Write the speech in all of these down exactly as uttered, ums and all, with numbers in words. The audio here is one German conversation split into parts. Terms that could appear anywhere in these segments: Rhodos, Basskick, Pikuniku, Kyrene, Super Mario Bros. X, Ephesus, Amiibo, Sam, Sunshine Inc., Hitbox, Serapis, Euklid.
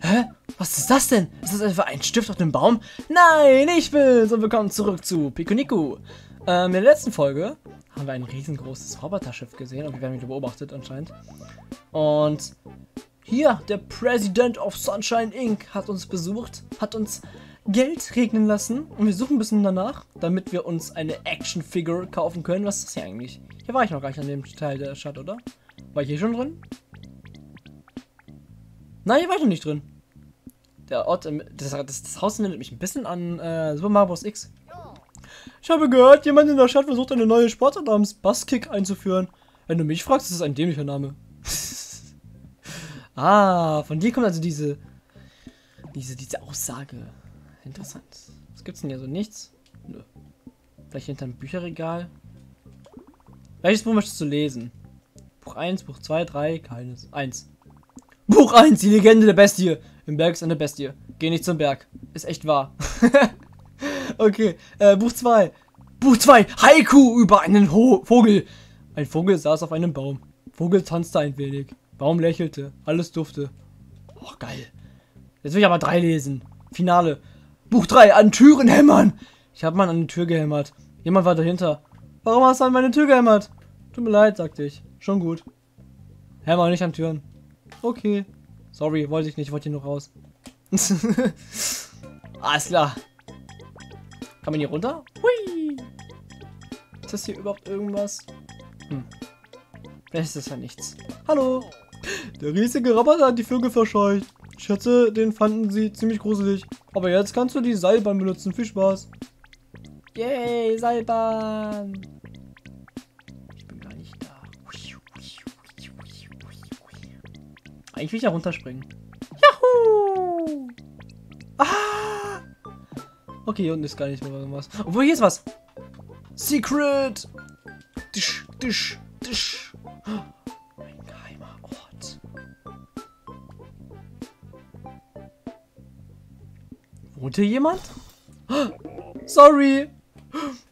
Hä? Was ist das denn? Ist das etwa ein Stift auf dem Baum? Nein, ich will's! Und willkommen zurück zu Pikuniku. Ähm, in der letzten Folge haben wir ein riesengroßes Roboterschiff gesehen und wir werden wieder beobachtet anscheinend. Und hier, der President of Sunshine Incorporated hat uns besucht, hat uns Geld regnen lassen und wir suchen ein bisschen danach, damit wir uns eine Action-Figure kaufen können. Was ist das hier eigentlich? Hier war ich noch gar nicht an dem Teil der Stadt, oder? War ich hier schon drin? Nein, hier war ich noch nicht drin. Der Ort, das, das, das Haus erinnert mich ein bisschen an äh, Super Mario Bros. X. Ich habe gehört, jemand in der Stadt versucht, eine neue Sportart namens Basskick einzuführen. Wenn du mich fragst, ist es ein dämlicher Name. Ah, von dir kommt also diese, diese, diese Aussage. Interessant. Was gibt's denn hier so? Nichts? Nö. Vielleicht hinter einem Bücherregal? Welches Buch möchtest du lesen? Buch eins, Buch zwei, drei, keines. eins. Buch eins, die Legende der Bestie. Im Berg ist eine Bestie. Geh nicht zum Berg. Ist echt wahr. Okay, äh, Buch zwei. Buch zwei, Haiku über einen Ho Vogel. Ein Vogel saß auf einem Baum. Vogel tanzte ein wenig. Baum lächelte. Alles dufte. Och, geil. Jetzt will ich aber drei lesen. Finale. Buch drei, an Türen hämmern. Ich habe mal an die Tür gehämmert. Jemand war dahinter. Warum hast du an meine Tür gehämmert? Tut mir leid, sagte ich. Schon gut. Hämmer nicht an Türen. Okay. Sorry, wollte ich nicht. Ich wollte hier nur raus. Alles klar. Kann man hier runter? Hui. Ist das hier überhaupt irgendwas? Hm. Vielleicht ist das ja nichts. Hallo. Der riesige Roboter hat die Vögel verscheucht. Ich schätze, den fanden sie ziemlich gruselig. Aber jetzt kannst du die Seilbahn benutzen. Viel Spaß. Yay, Seilbahn. Ich bin gar nicht da. Eigentlich will ich ja runterspringen. Juhu! Ah! Okay, hier unten ist gar nicht mehr irgendwas. Obwohl, hier ist was. Secret. Tisch, tisch, tisch. Ein geheimer Ort. Wohnt hier jemand? Sorry.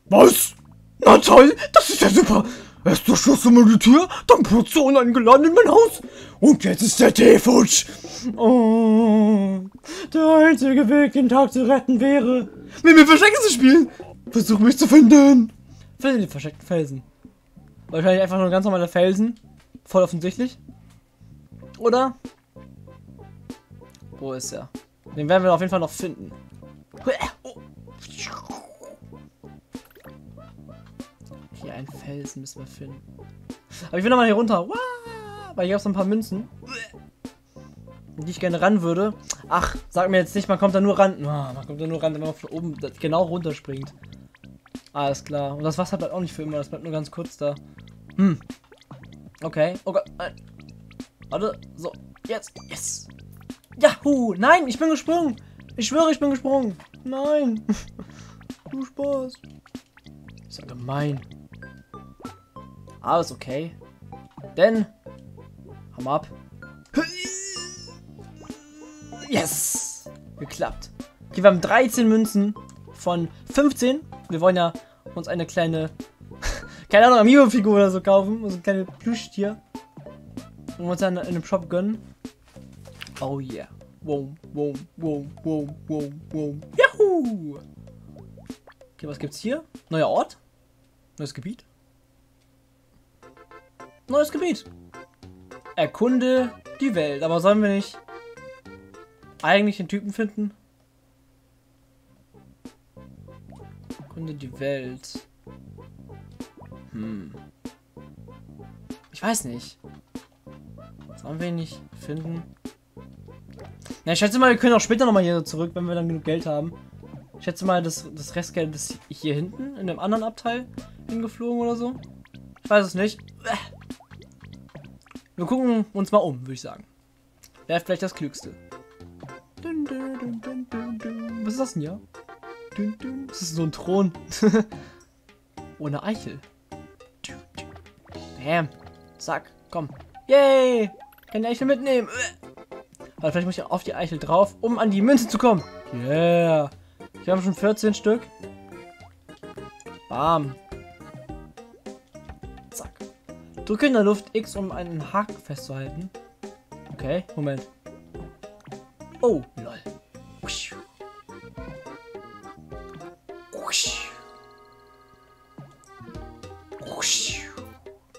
Was? Na toll, das ist ja super. Erst du schloss du mal die Tür, dann putzt du uneingeladen in mein Haus. Und jetzt ist der Tee futsch. Oh, der einzige Weg, den Tag zu retten, wäre, mit mir Verstecken zu spielen. Versuch mich zu finden. Finde die versteckten Felsen. Wahrscheinlich einfach nur ganz normale Felsen. Voll offensichtlich. Oder? Wo ist er? Den werden wir auf jeden Fall noch finden. Hier einen Felsen müssen wir finden. Aber ich will nochmal hier runter. Weil hier gab es ein paar Münzen, die ich gerne ran würde. Ach, sag mir jetzt nicht, man kommt da nur ran. Man kommt da nur ran, wenn man von oben genau runterspringt. Alles klar. Und das Wasser bleibt auch nicht für immer. Das bleibt nur ganz kurz da. Hm. Okay. Oh Gott. Warte. So. Jetzt. Yes. Yahoo. Nein, ich bin gesprungen. Ich schwöre, ich bin gesprungen. Nein. Du Spaß. Ist ja gemein. Aber ist okay. Denn. Hau ab. Yes! Geklappt. Okay, wir haben dreizehn Münzen von fünfzehn. Wir wollen ja uns eine kleine. Keine Ahnung, Amiibo-Figur oder so kaufen. So ein kleines Plüschtier. Und uns dann in einem Shop gönnen. Oh yeah. Wow, wow, wow, wow, wow, wow. Yahoo! Okay, was gibt's hier? Neuer Ort? Neues Gebiet? Neues Gebiet. Erkunde die Welt. Aber sollen wir nicht eigentlich den Typen finden? Erkunde die Welt. Hm. Ich weiß nicht. Sollen wir ihn nicht finden? Na, ich schätze mal, wir können auch später nochmal hier zurück, wenn wir dann genug Geld haben. Ich schätze mal, das, das Restgeld ist hier hinten, in dem anderen Abteil hingeflogen oder so. Ich weiß es nicht. Wir gucken uns mal um, würde ich sagen. Wäre vielleicht das Klügste. Dun, dun, dun, dun, dun, dun. Was ist das denn hier? Dun, dun. Das ist so ein Thron. Ohne Eichel. Dun, dun. Bam. Zack. Komm. Yay. Kann die Eichel mitnehmen. Aber vielleicht muss ich auf die Eichel drauf, um an die Münze zu kommen. Yeah. Wir haben schon vierzehn Stück. Bam. Drücke in der Luft X, um einen Haken festzuhalten. Okay, Moment. Oh, lol.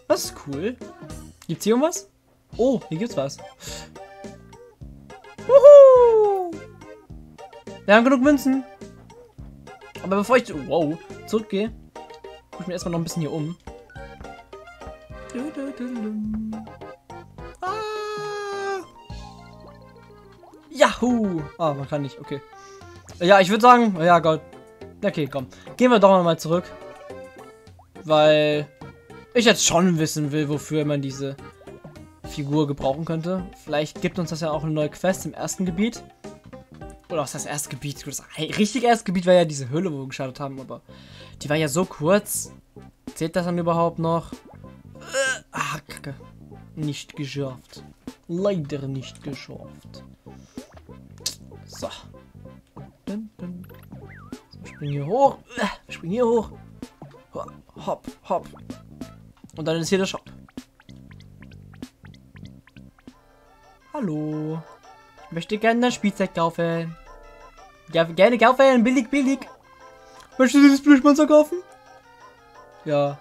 Das ist cool. Gibt's hier irgendwas? Oh, hier gibt's was. Wuhu! Wir haben genug Münzen. Aber bevor ich wow, zurückgehe, guck ich mir erstmal noch ein bisschen hier um. Ah! Yahoo! Ah, man kann nicht, okay. Ja, ich würde sagen, ja Gott. Okay, komm. Gehen wir doch mal zurück. Weil ich jetzt schon wissen will, wofür man diese Figur gebrauchen könnte. Vielleicht gibt uns das ja auch eine neue Quest im ersten Gebiet. Oder was heißt erste Gebiet? Das richtig erste Gebiet war ja diese Höhle, wo wir gestartet haben, aber die war ja so kurz. Zählt das dann überhaupt noch? Äh, ah, Kacke. Nicht geschafft. Leider nicht geschafft. So. Dun, dun. So, spring hier hoch. Äh, spring hier hoch. Hopp, hopp. Und dann ist hier der Shop. Hallo. Ich möchte gerne das Spielzeug kaufen. Ja, gerne kaufen. Billig, billig. Möchtest du das Plüschmonster kaufen? Ja.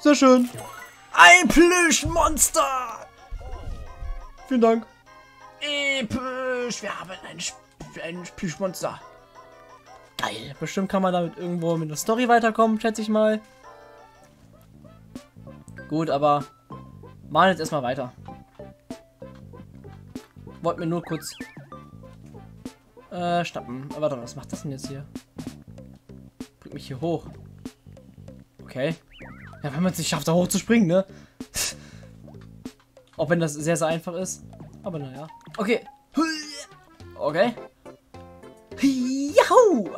Sehr schön. Ein Plüschmonster. Vielen Dank. Episch. Wir haben ein, ein Plüschmonster. Geil. Bestimmt kann man damit irgendwo mit der Story weiterkommen, schätze ich mal. Gut, aber machen jetzt erstmal weiter. Wollt mir nur kurz äh, schnappen. Aber warte, was macht das denn jetzt hier? Bringt mich hier hoch. Okay. Ja, wenn man es nicht schafft, da hoch zu springen, ne? Auch wenn das sehr, sehr einfach ist. Aber naja. Okay. Okay. Yahoo!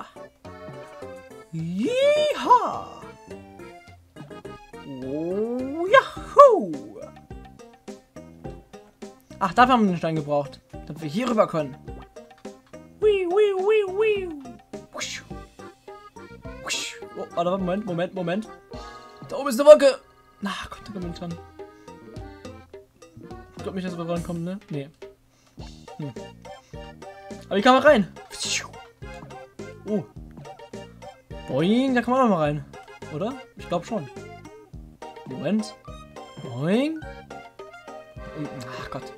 Yeehaw! Oh, Yahoo! Ach, dafür haben wir den Stein gebraucht. Damit wir hier rüber können. Wii, wii, wii, wii. Oh, warte, Moment, Moment, Moment. Da oben ist eine Wolke. Na, Gott, da kommt man dran. Ich glaube nicht, dass wir rankommen, ne? Nee. Hm. Aber hier kann man rein. Oh. Boing, da kann man auch mal rein. Oder? Ich glaube schon. Moment. Boing. Ach Gott.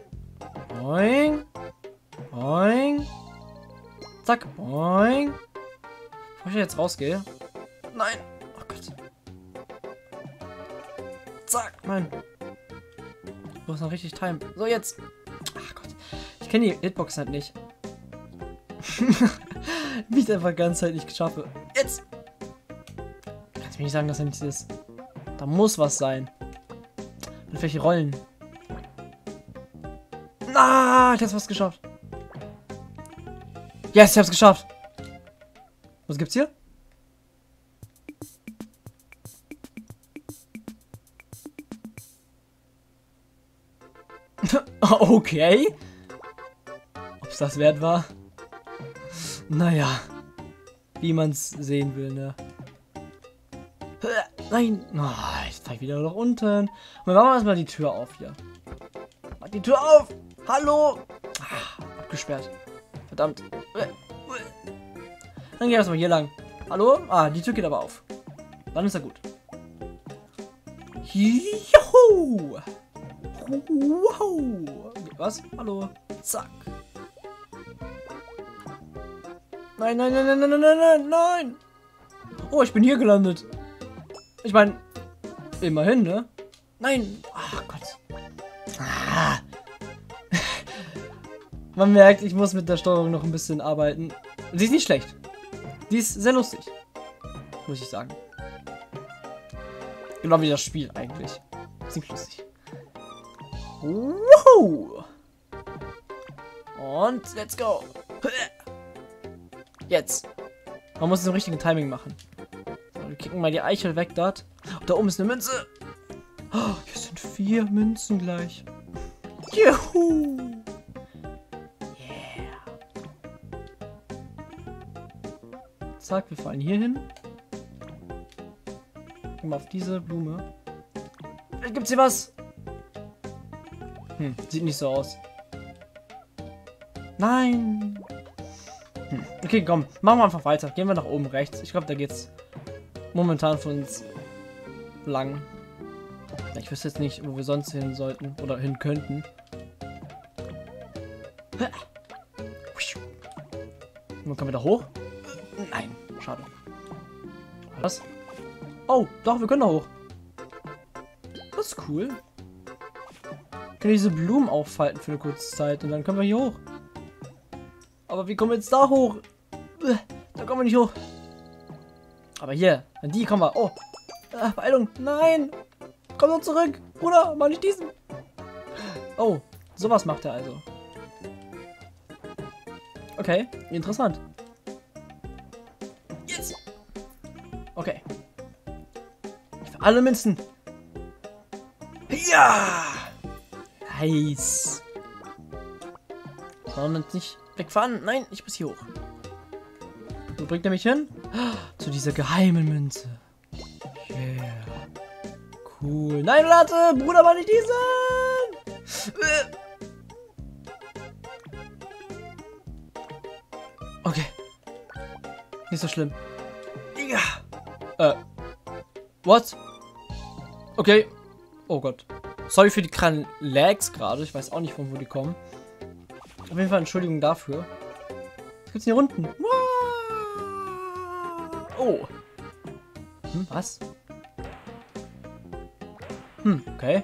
Boing. Boing. Zack. Boing. Bevor ich jetzt rausgehe. Nein. Oh Gott. Zack. Nein. Ich muss noch richtig timen. So, jetzt. Ach Gott. Ich kenne die Hitbox halt nicht. Wie ich das einfach ganz halt nicht schaffe. Jetzt. Kannst du mir nicht sagen, dass er nichts ist. Da muss was sein. Mit welchen Rollen? Na, ah, ich hab's was geschafft. Yes, ich hab's geschafft. Was gibt's hier? Okay. Ob's das wert war? Naja. Wie man's sehen will, ne? Nein. Oh, jetzt fahr ich wieder nach unten. Und wir machen erstmal die Tür auf hier. Mach die Tür auf! Hallo! Ah, abgesperrt. Verdammt. Dann gehen wir erstmal hier lang. Hallo? Ah, die Tür geht aber auf. Dann ist er gut. Juhu! Wow! Was? Hallo? Zack. Nein, nein, nein, nein, nein, nein, nein, nein! Oh, ich bin hier gelandet. Ich meine, immerhin, ne? Nein! Ach Gott. Ah. Man merkt, ich muss mit der Steuerung noch ein bisschen arbeiten. Sie ist nicht schlecht. Die ist sehr lustig. Muss ich sagen. Genau wie das Spiel eigentlich. Ziemlich lustig. Wow. Und let's go. Jetzt. Man muss es im richtigen Timing machen. So, wir kicken mal die Eichel weg dort. Oh, da oben ist eine Münze. Oh, hier sind vier Münzen gleich. Juhu. Yeah. Zack, wir fallen hier hin. Gehen wir auf diese Blume. Gibt's hier was? Hm, sieht nicht so aus. Nein. Hm. Okay, komm. Machen wir einfach weiter. Gehen wir nach oben rechts. Ich glaube, da geht's momentan für uns lang. Ich wüsste jetzt nicht, wo wir sonst hin sollten oder hin könnten. Und kommen wir da hoch? Nein, schade. Was? Oh, doch, wir können da hoch. Das ist cool. Können diese Blumen auffalten für eine kurze Zeit und dann können wir hier hoch. Aber wie kommen wir jetzt da hoch? Da kommen wir nicht hoch. Aber hier, an die kommen wir. Oh, ah, Beeilung, nein. Komm doch zurück, Bruder, mach nicht diesen. Oh, sowas macht er also. Okay, interessant. Yes. Okay. Für alle Münzen. Ja. Nice. Sollen wir uns nicht wegfahren? Nein, ich muss hier hoch. Wo bringt er mich hin? Zu dieser geheimen Münze. Yeah. Cool. Nein, warte, Bruder, mach nicht diesen. Okay. Nicht so schlimm. Digga. Äh. What? Okay. Oh Gott. Sorry für die kleinen Lags gerade. Ich weiß auch nicht, von wo die kommen. Auf jeden Fall Entschuldigung dafür. Was gibt's denn hier unten? Oh. Hm, was? Hm, okay.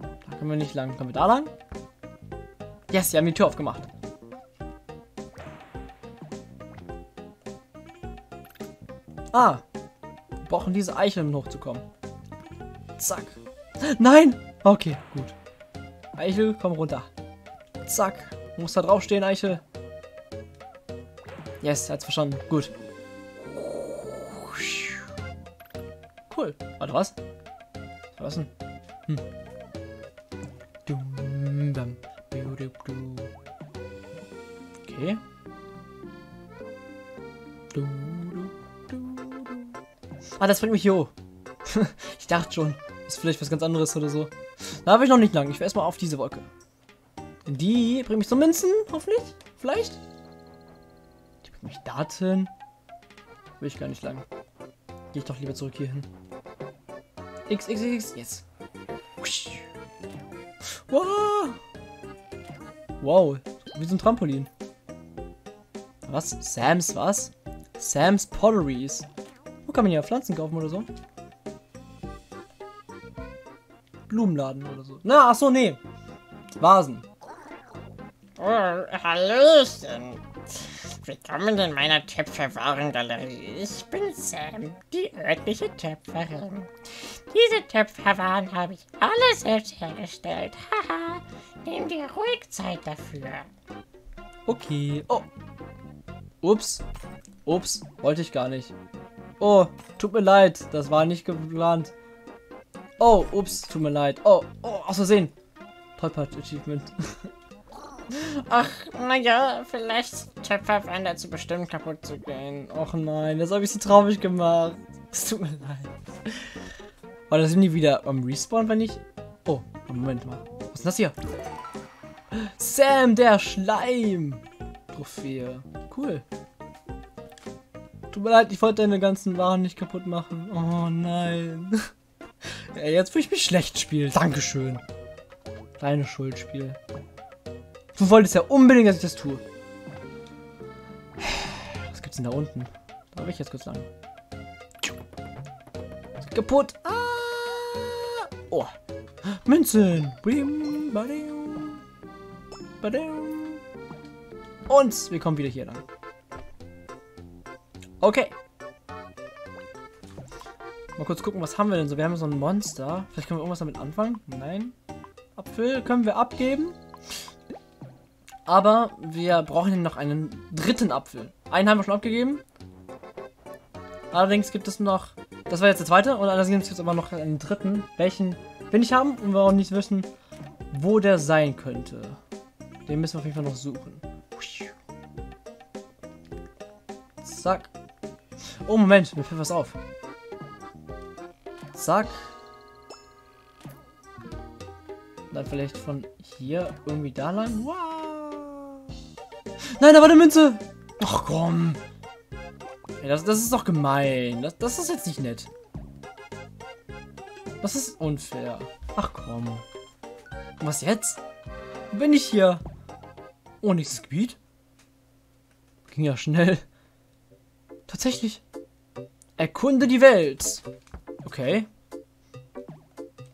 Da können wir nicht lang. Können wir da lang? Yes, wir haben die Tür aufgemacht. Ah, wir brauchen diese Eiche, um hochzukommen. Zack. Nein! Okay, gut. Eichel, komm runter. Zack. Muss da draufstehen, Eichel. Yes, hat's verstanden. Gut. Cool. Warte, was? Was denn? Hm. Okay. Ah, das bringt mich hier hoch. Ich dachte schon, ist vielleicht was ganz anderes oder so. Da habe ich noch nicht lang. Ich will erstmal auf diese Wolke. Die bringt mich zu Münzen, hoffentlich. Vielleicht. Die bringt mich dorthin. Will ich gar nicht lang. Gehe ich doch lieber zurück hier hin. X, X, X, jetzt. Wow. Wow. Wie so ein Trampolin. Was? Sams was? Sams Potteries. Kann man ja Pflanzen kaufen oder so? Blumenladen oder so. Na, ach so, nee. Vasen. Oh, hallöchen. Willkommen in meiner Töpferwarengalerie. Ich bin Sam, die örtliche Töpferin. Diese Töpferwaren habe ich alle selbst hergestellt. Haha, nimm dir ruhig Zeit dafür. Okay. Oh. Ups. Ups, wollte ich gar nicht. Oh, tut mir leid, das war nicht geplant. Oh, ups, tut mir leid. Oh, oh, aus Versehen. Tollpatsch Achievement. Ach, naja, vielleicht Töpferwaren dazu bestimmt kaputt zu gehen. Och nein, das habe ich so traurig gemacht. Es tut mir leid. Oh, da sind die wieder am Respawn, wenn ich... Oh, Moment mal. Was ist das hier? Sam, der Schleim. Trophäe. Cool. Tut mir leid, ich wollte deine ganzen Waren nicht kaputt machen. Oh nein. Ja, jetzt fühle ich mich schlecht, Spiel. Dankeschön. Deine Schuld, Spiel. Du wolltest ja unbedingt, dass ich das tue. Was gibt's denn da unten? Da will ich jetzt kurz lang. Das ist kaputt. Ah! Oh. Münzen. Und wir kommen wieder hier lang. Okay. Mal kurz gucken, was haben wir denn so? Wir haben so ein Monster. Vielleicht können wir irgendwas damit anfangen? Nein. Apfel können wir abgeben. Aber wir brauchen noch einen dritten Apfel. Einen haben wir schon abgegeben. Allerdings gibt es noch... Das war jetzt der zweite. Und allerdings gibt es aber noch einen dritten. Welchen wir nicht haben und wir auch nicht wissen, wo der sein könnte. Den müssen wir auf jeden Fall noch suchen. Zack. Oh, Moment, mir fällt was auf. Zack. Dann vielleicht von hier irgendwie da lang. Wow. Nein, da war eine Münze. Ach komm. Ey, das, das ist doch gemein. Das, das ist jetzt nicht nett. Das ist unfair. Ach komm. Und was jetzt? Wo bin ich hier? Oh, nächstes Gebiet? Ging ja schnell. Tatsächlich. Erkunde die Welt. Okay.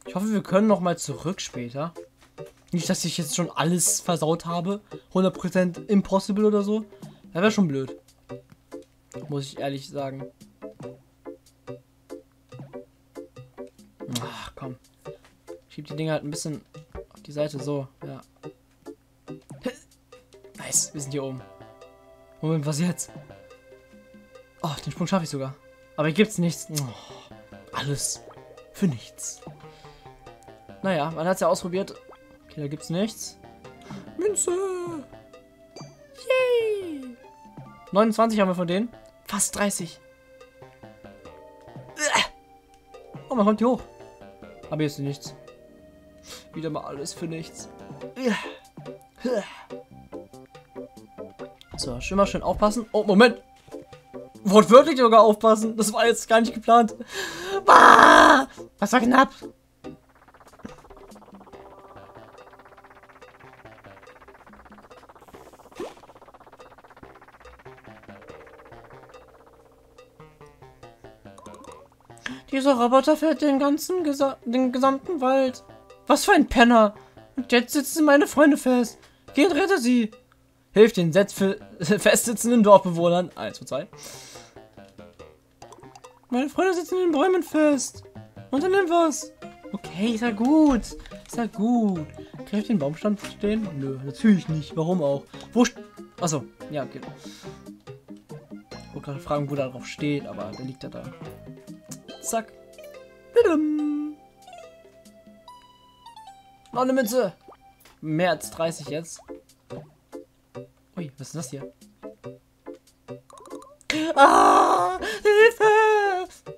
Ich hoffe, wir können noch mal zurück später. Nicht, dass ich jetzt schon alles versaut habe. hundert Prozent impossible oder so. Das wäre schon blöd. Muss ich ehrlich sagen. Ach, komm. Ich schieb die Dinger halt ein bisschen auf die Seite. So, ja. Nice, wir sind hier oben. Moment, was jetzt? Oh, den Sprung schaffe ich sogar. Aber hier gibt's nichts. Oh, alles für nichts. Naja, man hat's ja ausprobiert. Okay, da gibt's nichts. Münze! Yay! neunundzwanzig haben wir von denen. Fast dreißig. Oh, man kommt hier hoch. Aber hier ist nichts. Wieder mal alles für nichts. So, schon mal schön aufpassen. Oh, Moment! Wortwörtlich sogar aufpassen. Das war jetzt gar nicht geplant. Ah, das war knapp. Dieser Roboter fährt den ganzen, gesa den gesamten Wald. Was für ein Penner. Und jetzt sitzen meine Freunde fest. Geht, rette sie. Hilft den festsitzenden Dorfbewohnern. eins, zwei, zwei. Meine Freunde sitzen in den Bäumen fest. Unternimm was. Okay, ist ja gut. Ist ja gut. Kann ich den Baumstamm stehen? Nö, natürlich nicht. Warum auch? Wo... Achso. Ja, okay. Ich wollte gerade fragen, wo da drauf steht, aber der liegt ja da. Zack. Bidum. Noch eine Münze. Mehr als dreißig jetzt. Ui, was ist das hier? Ah, Hilfe!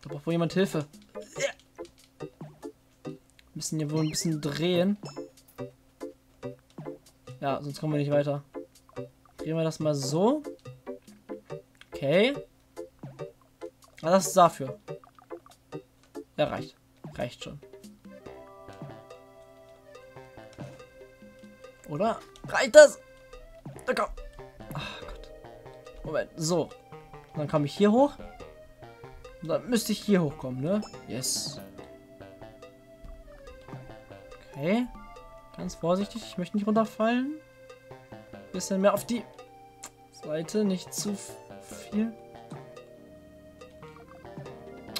Da braucht wohl jemand Hilfe. Müssen hier wohl ein bisschen drehen. Ja, sonst kommen wir nicht weiter. Drehen wir das mal so. Okay. Ah, das ist dafür. Ja, reicht. Reicht schon. Oder? Reicht das? Da komm. Ach Gott. Moment, so. Und dann kam ich hier hoch. Und dann müsste ich hier hochkommen, ne? Yes. Okay. Ganz vorsichtig. Ich möchte nicht runterfallen. Bisschen mehr auf die Seite. Nicht zu viel.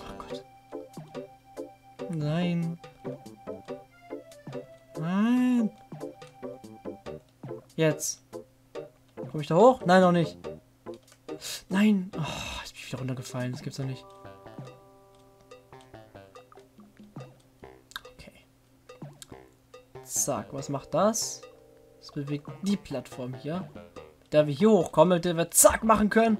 Ach Gott. Nein. Nein. Jetzt. Komme ich da hoch? Nein, noch nicht. Nein. Oh, jetzt bin ich wieder runtergefallen. Das gibt's doch nicht. Okay. Zack, was macht das? Das bewegt die Plattform hier. Da wir hier hochkommen, mit der wir zack machen können.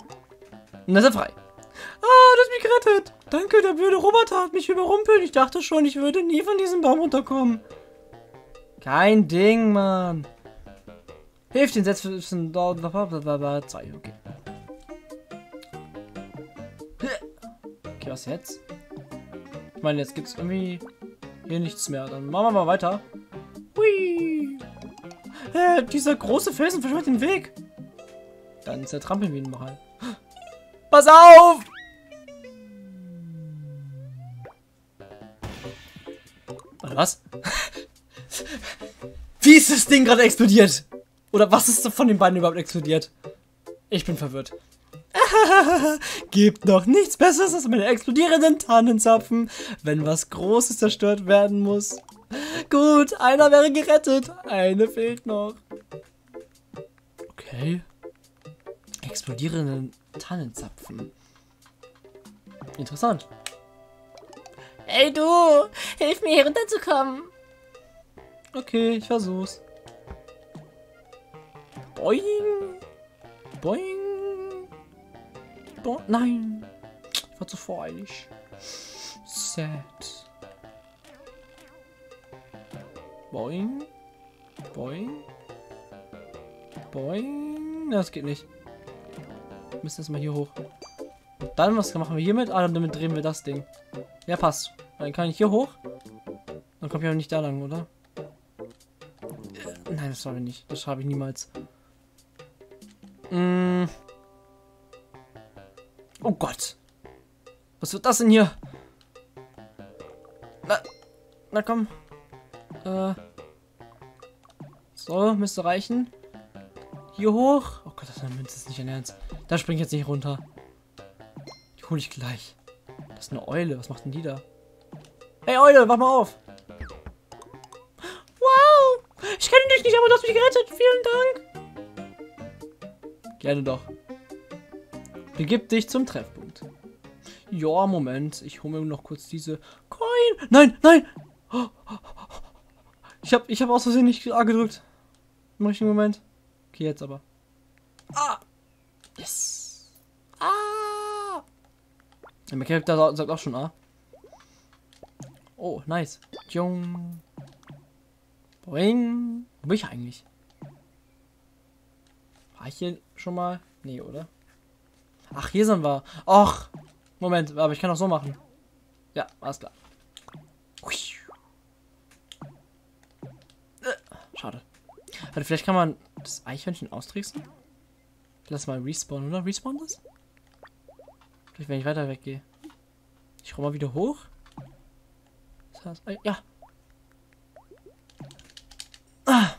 Und das ist frei. Ah, das hat mich gerettet. Danke, der blöde Roboter hat mich überrumpelt. Ich dachte schon, ich würde nie von diesem Baum runterkommen. Kein Ding, Mann. Hilft den Sätzen dauert zwei, okay. Okay, was jetzt? Ich meine, jetzt gibt's irgendwie hier nichts mehr. Dann machen wir mal weiter. Hui! Äh, dieser große Felsen verschwindet den Weg. Dann zertrampeln wir ihn mal. Pass auf! Warte, was? Wie ist das Ding gerade explodiert? Oder was ist von den beiden überhaupt explodiert? Ich bin verwirrt. Gibt noch nichts Besseres als meine explodierenden Tannenzapfen, wenn was Großes zerstört werden muss. Gut, einer wäre gerettet. Eine fehlt noch. Okay. Explodierenden Tannenzapfen. Interessant. Hey du, hilf mir hier runterzukommen. Okay, ich versuch's. Boing! Boing! Bo Nein! Ich war zu voreilig. Sad. Boing! Boing! Boing. Das geht nicht. Wir müssen erstmal hier hoch. Und dann, was machen wir hiermit? Ah, damit drehen wir das Ding. Ja, passt. Dann kann ich hier hoch. Dann komme ich auch nicht da lang, oder? Nein, das habe ich nicht. Das habe ich niemals. Mm. Oh Gott. Was wird das denn hier? Na, na komm. Äh. So, müsste reichen. Hier hoch. Oh Gott, das ist nicht ein Ernst. Da springe ich jetzt nicht runter. Die hole ich gleich. Das ist eine Eule. Was macht denn die da? Hey Eule, wach mal auf. Wow. Ich kenne dich nicht, aber du hast mich gerettet. Vielen Dank. Gerne doch. Begib dich zum Treffpunkt. Ja, Moment. Ich hole mir noch kurz diese Coin. Nein, nein. Oh, oh, oh. Ich habe ich hab aus Versehen nicht A gedrückt. Im richtigen Moment. Okay, jetzt aber. Ah! Yes! Ah! Ja, mein Charakter sagt auch schon A. Oh, nice. Jung. Boing. Wo bin ich eigentlich? War ich hier schon mal? Nee, oder? Ach, hier sind wir. Ach! Moment, aber ich kann auch so machen. Ja, alles klar. Hui. Schade. Also vielleicht kann man das Eichhörnchen austricksen. Lass mal respawnen, oder? Respawn das? Vielleicht, wenn ich weiter weggehe. Ich roll mal wieder hoch. Das heißt, ja. Ach,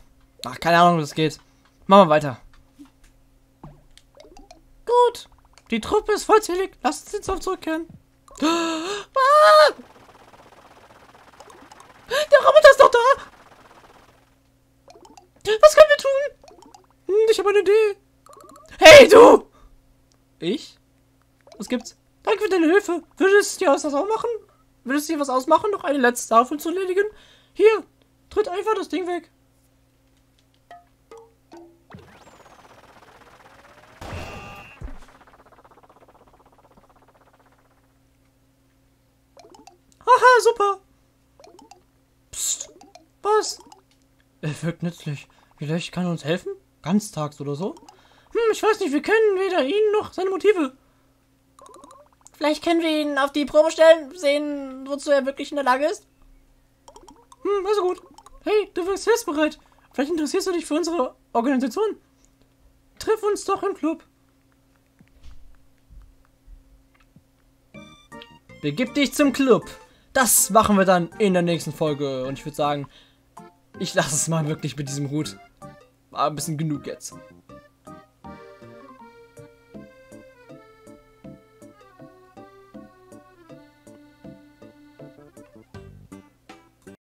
keine Ahnung, wie das geht. Machen wir weiter. Gut. Die Truppe ist vollzählig. Lass uns jetzt auf zurückkehren. Ah! Der Roboter ist doch da. Was können wir tun? Hm, ich habe eine Idee. Hey, du! Ich? Was gibt's? Danke für deine Hilfe. Würdest du dir was ausmachen? Würdest du dir was ausmachen, noch eine letzte Tafel zu erledigen? Hier, tritt einfach das Ding weg. Haha, super. Psst, was? Er wirkt nützlich. Vielleicht kann er uns helfen? Ganztags oder so? Hm, ich weiß nicht, wir kennen weder ihn noch seine Motive. Vielleicht können wir ihn auf die Probe stellen, sehen, wozu er wirklich in der Lage ist. Hm, also gut. Hey, du wirkst hilfsbereit. Vielleicht interessierst du dich für unsere Organisation. Triff uns doch im Club. Begib dich zum Club. Das machen wir dann in der nächsten Folge. Und ich würde sagen... Ich lasse es mal wirklich mit diesem Hut. War ein bisschen genug jetzt.